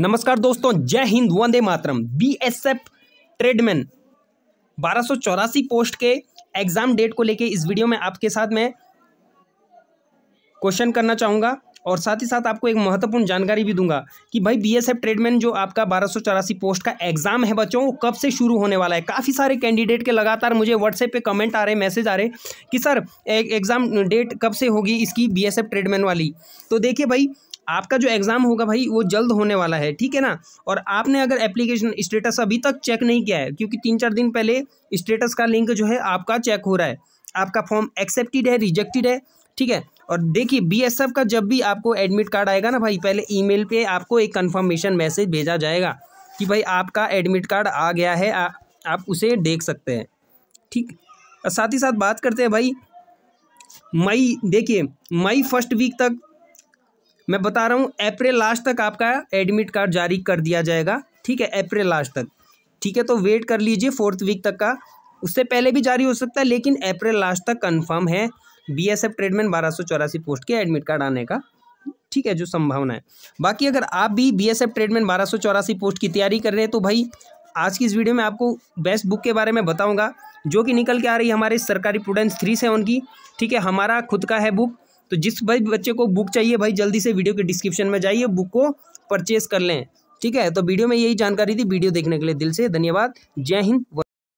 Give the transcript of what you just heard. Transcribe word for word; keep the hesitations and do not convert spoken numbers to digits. नमस्कार दोस्तों, जय हिंद, वंदे मातरम। बीएसएफ ट्रेडमैन बारह सौ चौरासी पोस्ट के एग्जाम डेट को लेके इस वीडियो में आपके साथ मैं क्वेश्चन करना चाहूँगा और साथ ही साथ आपको एक महत्वपूर्ण जानकारी भी दूंगा कि भाई बीएसएफ ट्रेडमैन जो आपका बारह सौ चौरासी पोस्ट का एग्जाम है बच्चों, वो कब से शुरू होने वाला है। काफ़ी सारे कैंडिडेट के लगातार मुझे व्हाट्सएप पे कमेंट आ रहे, मैसेज आ रहे कि सर एग्ज़ाम डेट कब से होगी इसकी बीएसएफ ट्रेडमैन वाली। तो देखिए भाई, आपका जो एग्ज़ाम होगा भाई वो जल्द होने वाला है, ठीक है ना। और आपने अगर एप्लीकेशन स्टेटस अभी तक चेक नहीं किया है, क्योंकि तीन चार दिन पहले स्टेटस का लिंक जो है आपका चेक हो रहा है, आपका फॉर्म एक्सेप्टेड है, रिजेक्टेड है, ठीक है। और देखिए बीएसएफ का जब भी आपको एडमिट कार्ड आएगा ना भाई, पहले ईमेल पे आपको एक कंफर्मेशन मैसेज भेजा जाएगा कि भाई आपका एडमिट कार्ड आ गया है, आ, आप उसे देख सकते हैं, ठीक। और साथ ही साथ बात करते हैं भाई मई, देखिए मई फर्स्ट वीक तक, मैं बता रहा हूँ अप्रैल लास्ट तक आपका एडमिट कार्ड जारी कर दिया जाएगा, ठीक है, अप्रैल लास्ट तक, ठीक है। तो वेट कर लीजिए फोर्थ वीक तक का, उससे पहले भी जारी हो सकता है, लेकिन अप्रैल लास्ट तक कन्फर्म है बीएसएफ ट्रेडमैन बारह सौ चौरासी पोस्ट के एडमिट कार्ड आने का, ठीक है, जो संभावना है। बाकी अगर आप भी बीएसएफ ट्रेडमैन बारह सौ चौरासी पोस्ट की तैयारी कर रहे हैं तो भाई आज की इस वीडियो में आपको बेस्ट बुक के बारे में बताऊंगा जो कि निकल के आ रही है हमारे सरकारी प्रूडेंस सैंतीस की, ठीक है, हमारा खुद का है बुक। तो जिस भाई बच्चे को बुक चाहिए भाई, जल्दी से वीडियो के डिस्क्रिप्शन में जाइए, बुक को परचेज कर लें, ठीक है। तो वीडियो में यही जानकारी थी, वीडियो देखने के लिए दिल से धन्यवाद, जय हिंद।